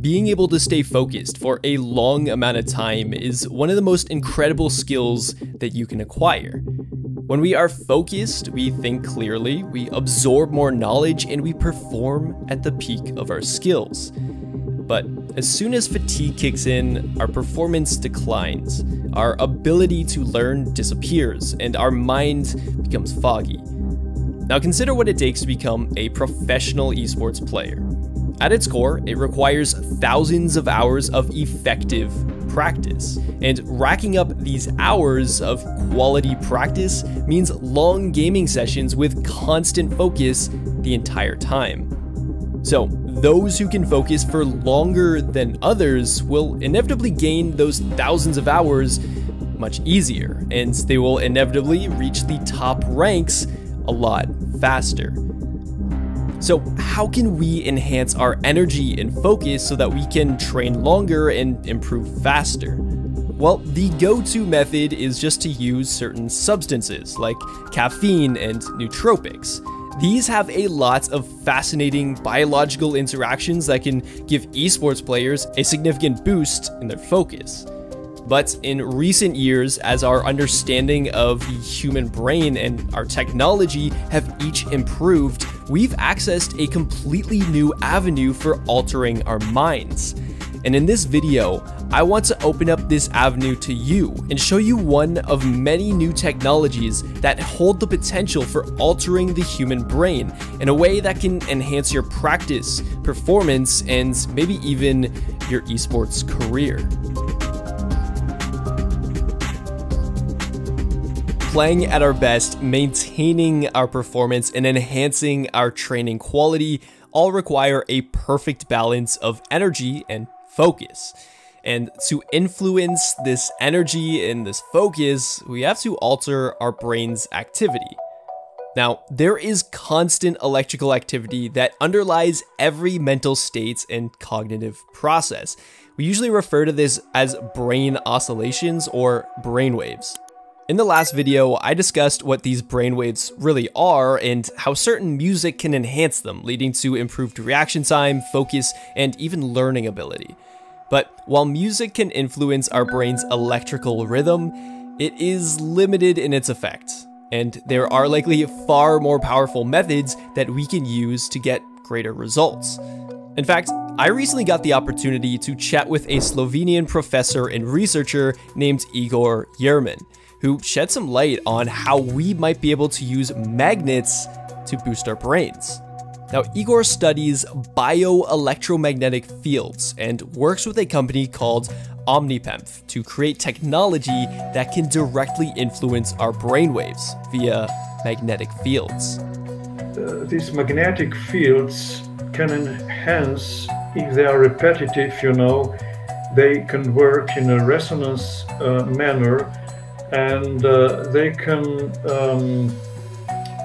Being able to stay focused for a long amount of time is one of the most incredible skills that you can acquire. When we are focused, we think clearly, we absorb more knowledge, and we perform at the peak of our skills. But as soon as fatigue kicks in, our performance declines, our ability to learn disappears, and our mind becomes foggy. Now consider what it takes to become a professional esports player. At its core, it requires thousands of hours of effective practice, and racking up these hours of quality practice means long gaming sessions with constant focus the entire time. So, those who can focus for longer than others will inevitably gain those thousands of hours much easier, and they will inevitably reach the top ranks a lot faster. So how can we enhance our energy and focus so that we can train longer and improve faster? Well, the go-to method is just to use certain substances like caffeine and nootropics. These have a lot of fascinating biological interactions that can give esports players a significant boost in their focus. But in recent years, as our understanding of the human brain and our technology have each improved, we've accessed a completely new avenue for altering our minds. And in this video, I want to open up this avenue to you and show you one of many new technologies that hold the potential for altering the human brain in a way that can enhance your practice, performance, and maybe even your esports career. Playing at our best, maintaining our performance, and enhancing our training quality all require a perfect balance of energy and focus. And to influence this energy and this focus, we have to alter our brain's activity. Now, there is constant electrical activity that underlies every mental state and cognitive process. We usually refer to this as brain oscillations or brainwaves. In the last video, I discussed what these brainwaves really are and how certain music can enhance them, leading to improved reaction time, focus, and even learning ability. But while music can influence our brain's electrical rhythm, it is limited in its effect, and there are likely far more powerful methods that we can use to get greater results. In fact, I recently got the opportunity to chat with a Slovenian professor and researcher named Igor Jurman, who shed some light on how we might be able to use magnets to boost our brains. Now, Igor studies bioelectromagnetic fields and works with a company called Omnipemph to create technology that can directly influence our brainwaves via magnetic fields. These magnetic fields can enhance, if they are repetitive, you know, they can work in a resonance manner, and they can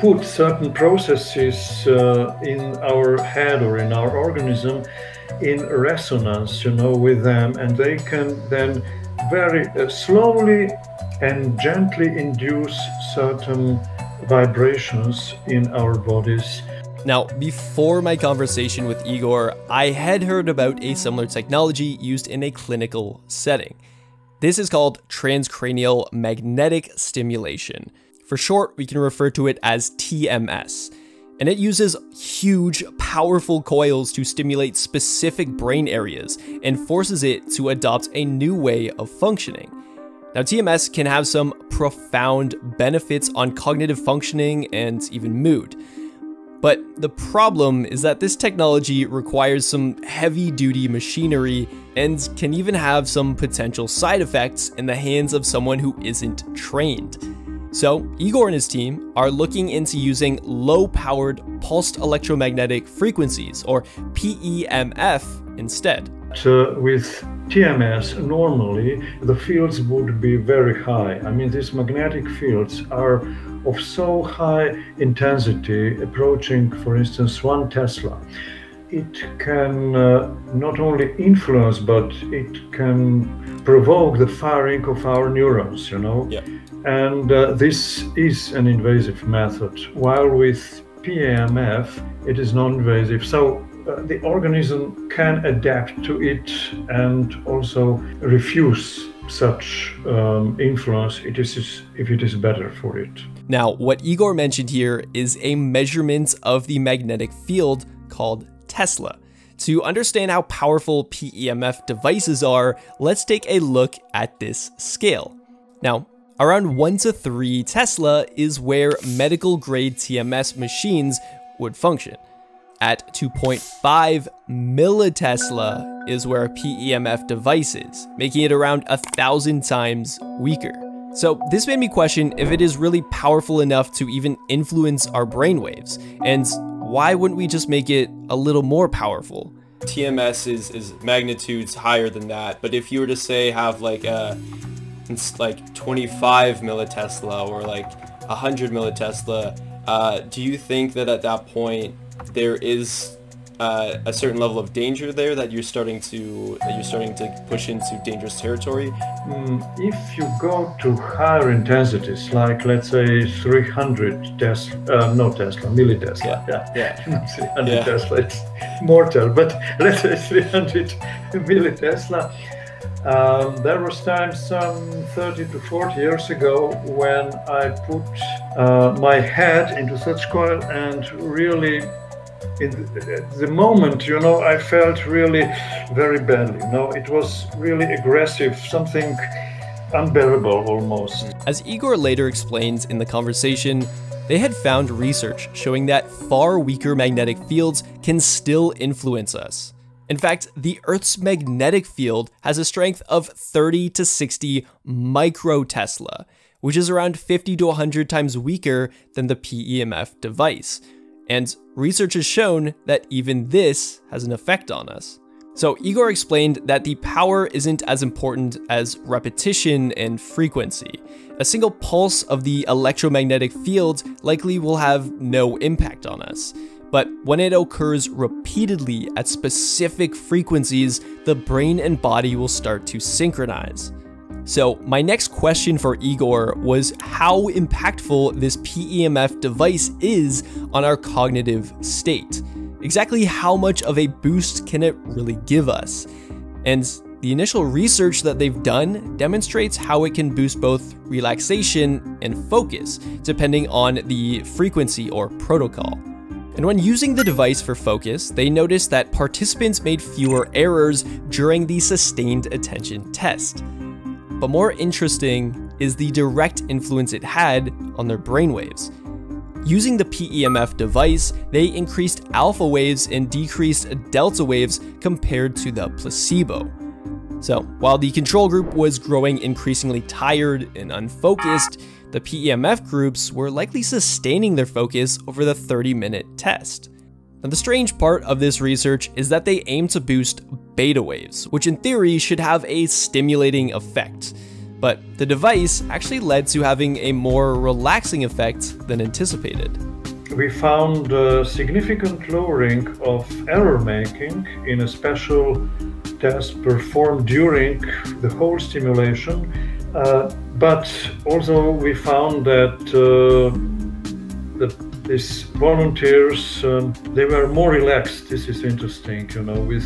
put certain processes in our head or in our organism in resonance, you know, with them, and they can then very slowly and gently induce certain vibrations in our bodies. Now, before my conversation with Igor, I had heard about a similar technology used in a clinical setting. This is called transcranial magnetic stimulation. For short, we can refer to it as TMS. And it uses huge, powerful coils to stimulate specific brain areas and forces it to adopt a new way of functioning. Now, TMS can have some profound benefits on cognitive functioning and even mood. But the problem is that this technology requires some heavy-duty machinery and can even have some potential side effects in the hands of someone who isn't trained. So Igor and his team are looking into using low-powered pulsed electromagnetic frequencies, or PEMF, instead. With TMS, normally the fields would be very high. I mean, these magnetic fields are of so high intensity, approaching, for instance, 1 Tesla. It can not only influence, but it can provoke the firing of our neurons, you know? Yeah. And this is an invasive method, while with PEMF, it is non-invasive. So the organism can adapt to it and also refuse such influence if it is better for it. Now, what Igor mentioned here is a measurement of the magnetic field called Tesla. To understand how powerful PEMF devices are, let's take a look at this scale. Now, around 1 to 3 Tesla is where medical-grade TMS machines would function. At 2.5 millitesla is where a PEMF device is, making it around 1,000 times weaker. So this made me question if it is really powerful enough to even influence our brainwaves, and why wouldn't we just make it a little more powerful? TMS is magnitudes higher than that, but if you were to say have like 25 millitesla or like 100 millitesla, do you think that at that point there is a certain level of danger there that you're starting to push into dangerous territory? If you go to higher intensities, like let's say 300 Tesla, millitesla. Yeah. 300 Tesla, it's mortal. But let's say 300 millitesla. There was time some 30 to 40 years ago when I put my head into such coil, and really at the moment, you know, I felt really very badly. You know, it was really aggressive, something unbearable almost. As Igor later explains in the conversation, they had found research showing that far weaker magnetic fields can still influence us. In fact, the Earth's magnetic field has a strength of 30 to 60 microtesla, which is around 50 to 100 times weaker than the PEMF device. And research has shown that even this has an effect on us. So Igor explained that the power isn't as important as repetition and frequency. A single pulse of the electromagnetic field likely will have no impact on us. But when it occurs repeatedly at specific frequencies, the brain and body will start to synchronize. So my next question for Igor was how impactful this PEMF device is on our cognitive state. Exactly how much of a boost can it really give us? And the initial research that they've done demonstrates how it can boost both relaxation and focus, depending on the frequency or protocol. And when using the device for focus, they noticed that participants made fewer errors during the sustained attention test. But more interesting is the direct influence it had on their brainwaves. Using the PEMF device, they increased alpha waves and decreased delta waves compared to the placebo. So while the control group was growing increasingly tired and unfocused, the PEMF groups were likely sustaining their focus over the 30-minute test. Now, the strange part of this research is that they aim to boost beta waves, which in theory should have a stimulating effect. But the device actually led to having a more relaxing effect than anticipated. We found a significant lowering of error making in a special test performed during the whole stimulation. But also we found that these volunteers, they were more relaxed. This is interesting, you know, with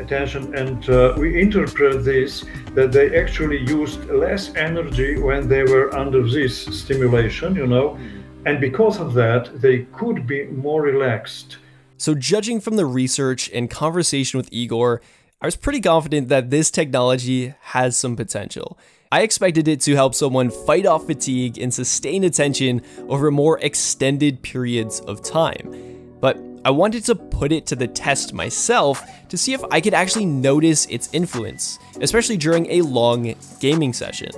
attention. And we interpret this that they actually used less energy when they were under this stimulation, you know, and because of that, they could be more relaxed. So judging from the research and conversation with Igor, I was pretty confident that this technology has some potential. I expected it to help someone fight off fatigue and sustain attention over more extended periods of time. But I wanted to put it to the test myself to see if I could actually notice its influence, especially during a long gaming session.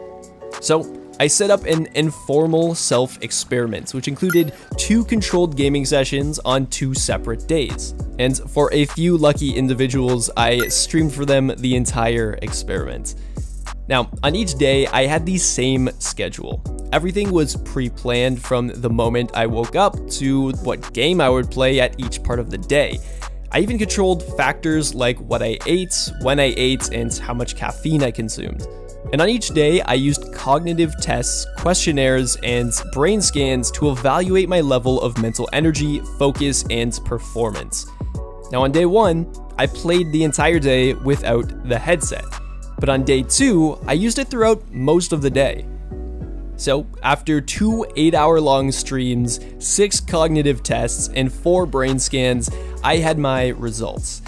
So I set up an informal self-experiment, which included 2 controlled gaming sessions on 2 separate days. And for a few lucky individuals, I streamed for them the entire experiment. Now, on each day, I had the same schedule. Everything was pre-planned from the moment I woke up to what game I would play at each part of the day. I even controlled factors like what I ate, when I ate, and how much caffeine I consumed. And on each day, I used cognitive tests, questionnaires, and brain scans to evaluate my level of mental energy, focus, and performance. Now on day one, I played the entire day without the headset, but on day two, I used it throughout most of the day. So after two 8-hour-long streams, 6 cognitive tests, and 4 brain scans, I had my results.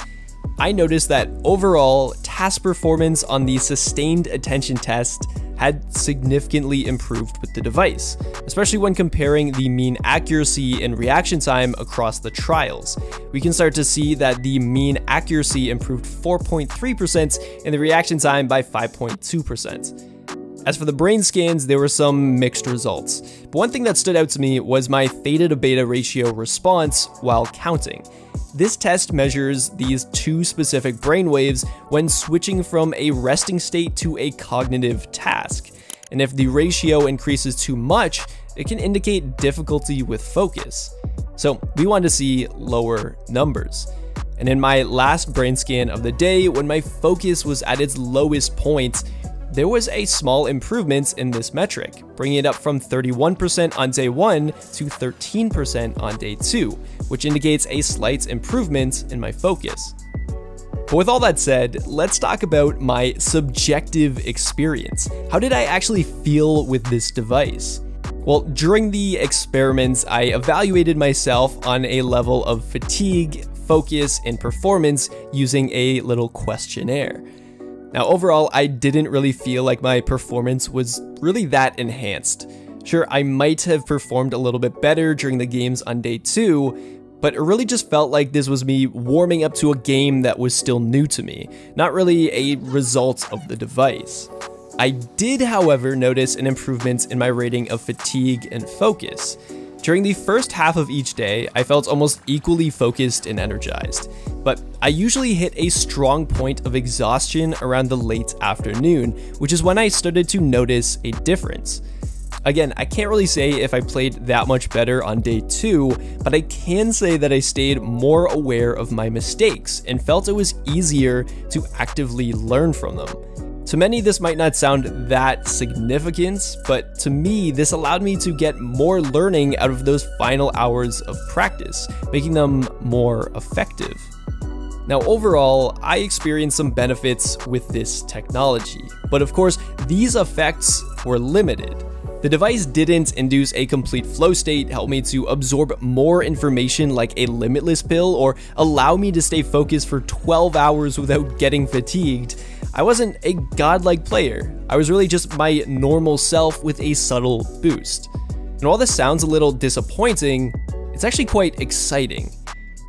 I noticed that overall, task performance on the sustained attention test had significantly improved with the device, especially when comparing the mean accuracy and reaction time across the trials. We can start to see that the mean accuracy improved 4.3% and the reaction time by 5.2%. As for the brain scans, there were some mixed results, but one thing that stood out to me was my theta to beta ratio response while counting. This test measures these two specific brain waves when switching from a resting state to a cognitive task, and if the ratio increases too much, it can indicate difficulty with focus. So we want to see lower numbers. And in my last brain scan of the day, when my focus was at its lowest point, there was a small improvement in this metric, bringing it up from 31% on day 1 to 13% on day 2, which indicates a slight improvement in my focus. But with all that said, let's talk about my subjective experience. How did I actually feel with this device? Well, during the experiments, I evaluated myself on a level of fatigue, focus, and performance using a little questionnaire. Now overall, I didn't really feel like my performance was really that enhanced. Sure, I might have performed a little bit better during the games on day 2, but it really just felt like this was me warming up to a game that was still new to me, not really a result of the device. I did, however, notice an improvement in my rating of fatigue and focus. During the first half of each day, I felt almost equally focused and energized, but I usually hit a strong point of exhaustion around the late afternoon, which is when I started to notice a difference. Again, I can't really say if I played that much better on day 2, but I can say that I stayed more aware of my mistakes and felt it was easier to actively learn from them. To many, this might not sound that significant, but to me, this allowed me to get more learning out of those final hours of practice, making them more effective. Now overall, I experienced some benefits with this technology, but of course, these effects were limited. The device didn't induce a complete flow state, help me to absorb more information like a limitless pill, or allow me to stay focused for 12 hours without getting fatigued. I wasn't a godlike player. I was really just my normal self with a subtle boost. And while this sounds a little disappointing, it's actually quite exciting.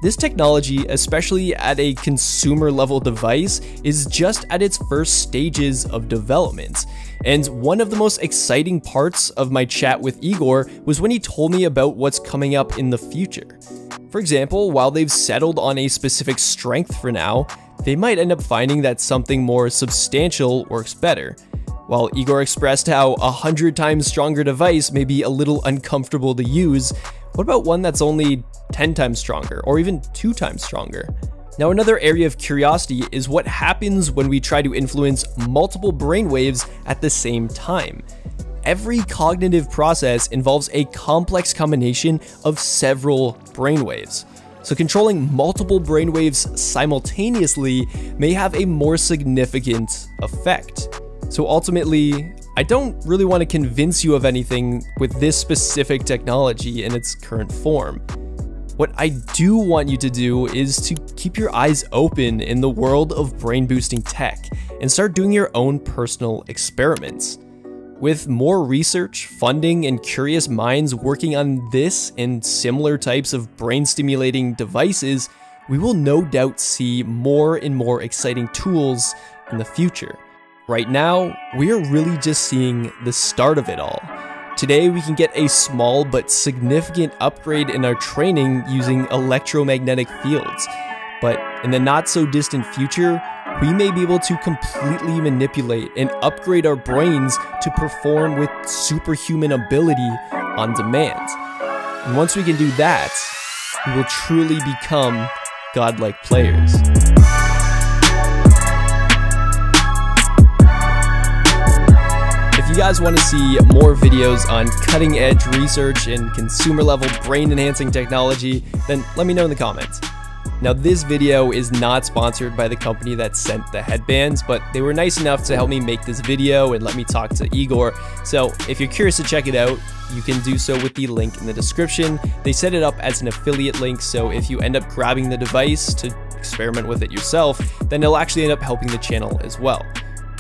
This technology, especially at a consumer-level device, is just at its first stages of development. And one of the most exciting parts of my chat with Igor was when he told me about what's coming up in the future. For example, while they've settled on a specific strength for now, they might end up finding that something more substantial works better. While Igor expressed how a 100 times stronger device may be a little uncomfortable to use, what about one that's only 10 times stronger, or even 2 times stronger? Now another area of curiosity is what happens when we try to influence multiple brainwaves at the same time. Every cognitive process involves a complex combination of several brainwaves. So controlling multiple brainwaves simultaneously may have a more significant effect. So ultimately, I don't really want to convince you of anything with this specific technology in its current form. What I do want you to do is to keep your eyes open in the world of brain-boosting tech and start doing your own personal experiments. With more research, funding, and curious minds working on this and similar types of brain-stimulating devices, we will no doubt see more and more exciting tools in the future. Right now, we are really just seeing the start of it all. Today, we can get a small but significant upgrade in our training using electromagnetic fields, but in the not-so-distant future, we may be able to completely manipulate and upgrade our brains to perform with superhuman ability on demand. And once we can do that, we will truly become godlike players. If you guys want to see more videos on cutting-edge research and consumer-level brain-enhancing technology, then let me know in the comments. Now, this video is not sponsored by the company that sent the headbands, but they were nice enough to help me make this video and let me talk to Igor. So if you're curious to check it out, you can do so with the link in the description. They set it up as an affiliate link, so if you end up grabbing the device to experiment with it yourself, then it'll actually end up helping the channel as well.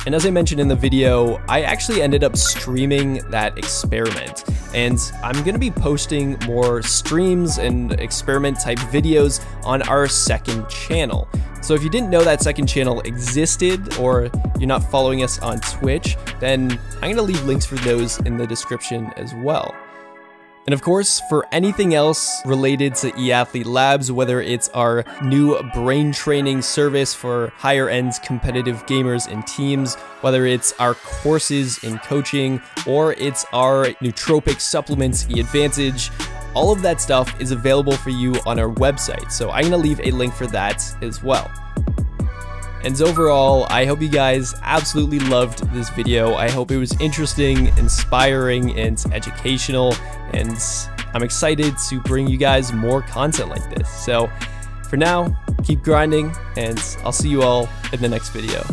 And as I mentioned in the video, I actually ended up streaming that experiment. And I'm gonna be posting more streams and experiment type videos on our second channel. So if you didn't know that second channel existed, or you're not following us on Twitch, then I'm gonna leave links for those in the description as well. And of course, for anything else related to eAthlete Labs, whether it's our new brain training service for higher-end competitive gamers and teams, whether it's our courses in coaching, or it's our nootropic supplements eAdvantage, all of that stuff is available for you on our website. So I'm going to leave a link for that as well. And overall, I hope you guys absolutely loved this video. I hope it was interesting, inspiring, and educational, and I'm excited to bring you guys more content like this. So for now, keep grinding, and I'll see you all in the next video.